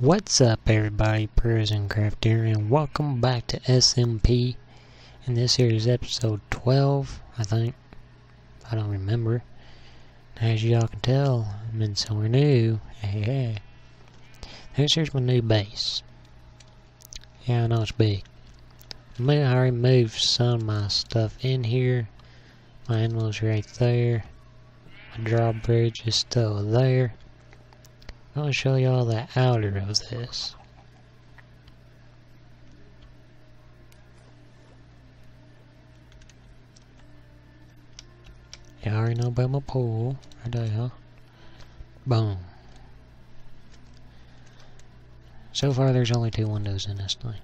What's up everybody, Prisoncraft here, and welcome back to SMP, and this here is episode 12, I think, I don't remember. As y'all can tell, I'm in somewhere new. Yeah. This here's my new base. Yeah, I know it's big. I already moved some of my stuff in here. My animals right there. My drawbridge is still there. I'm going to show you all the outer of this. You already know about my pool. Right there, huh? Boom. So far, there's only 2 windows in this thing.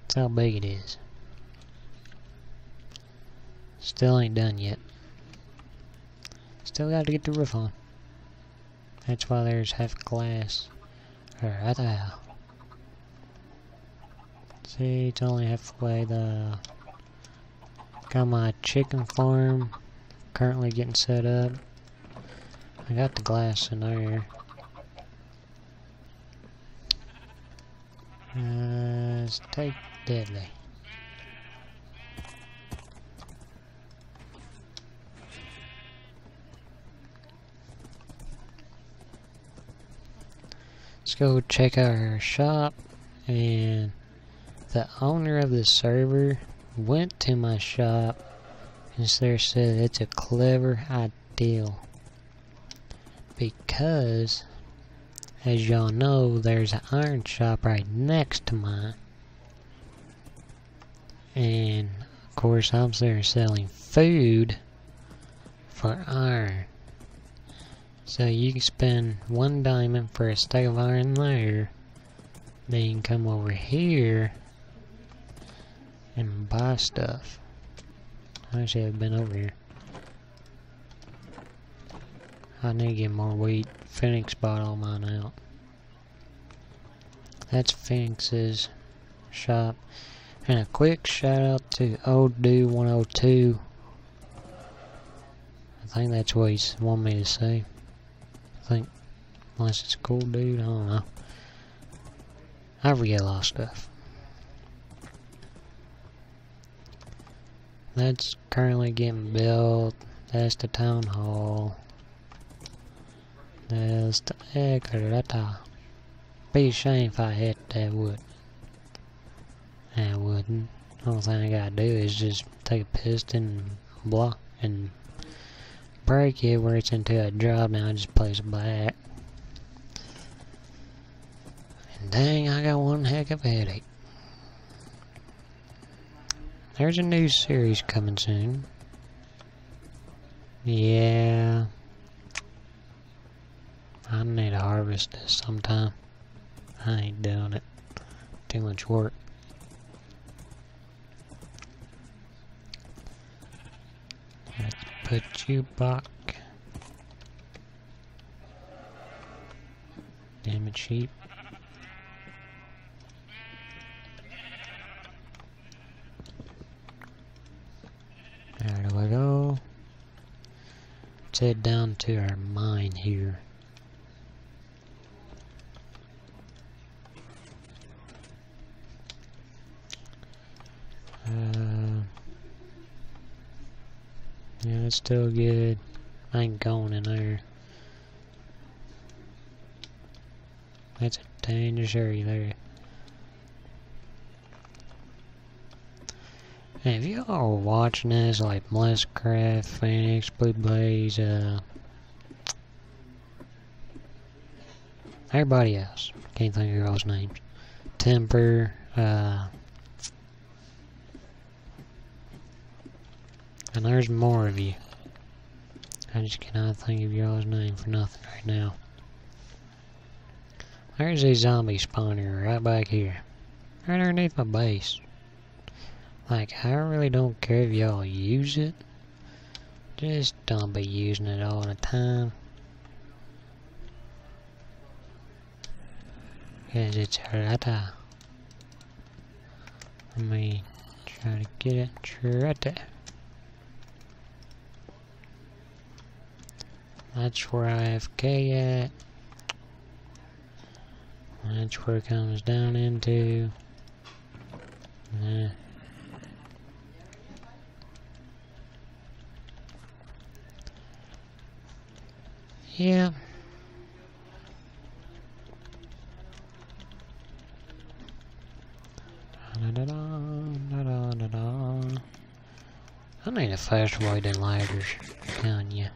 That's how big it is. Still ain't done yet. Still got to get the roof on. That's why there's half glass. Right there. See, it's only halfway. Got my chicken farm currently getting set up. I got the glass in there. Let's take Deadly. Let's go check out our shop, and the owner of the server went to my shop and there said it's a clever idea, because as y'all know there's an iron shop right next to mine, and of course I'm there selling food for iron. So you can spend 1 diamond for a stack of iron there, then you can come over here and buy stuff. I should have been over here. I need to get more wheat. Phoenix bought all mine out. That's Phoenix's shop. And a quick shout out to OldDoo102. I think that's what he wanted me to say. Think, unless it's a cool dude, I don't know. I forget a lot of stuff. That's currently getting built. That's the town hall. That's the agriculture. Be a shame if I hit that wood. I wouldn't. The only thing I gotta do is just take a piston and block and break it where it's into a drop. Now I just place it back. And dang, I got one heck of a headache. There's a new series coming soon. Yeah. I need to harvest this sometime. I ain't doing it. Too much work. Put you back. Damn it, sheep. There we go. Let's head down to our mine here. Yeah, it's still good. I ain't going in there. That's a dangerous area there. And if y'all are watching this, like Melissacraft, Phoenix, Blue Blaze, everybody else. Can't think of your all's names. Tempurus, and there's more of you. I just cannot think of y'all's name for nothing right now. There's a zombie spawner right back here. Right underneath my base. Like, I really don't care if y'all use it. Just don't be using it all the time. Because it's right there. Let me try to get it right there. That's where I have K at. That's where it comes down into. Yeah. I need a faster way than ladders, I'm telling you.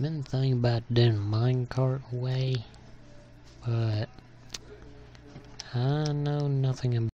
Been thinking about doing a minecart way, but I know nothing about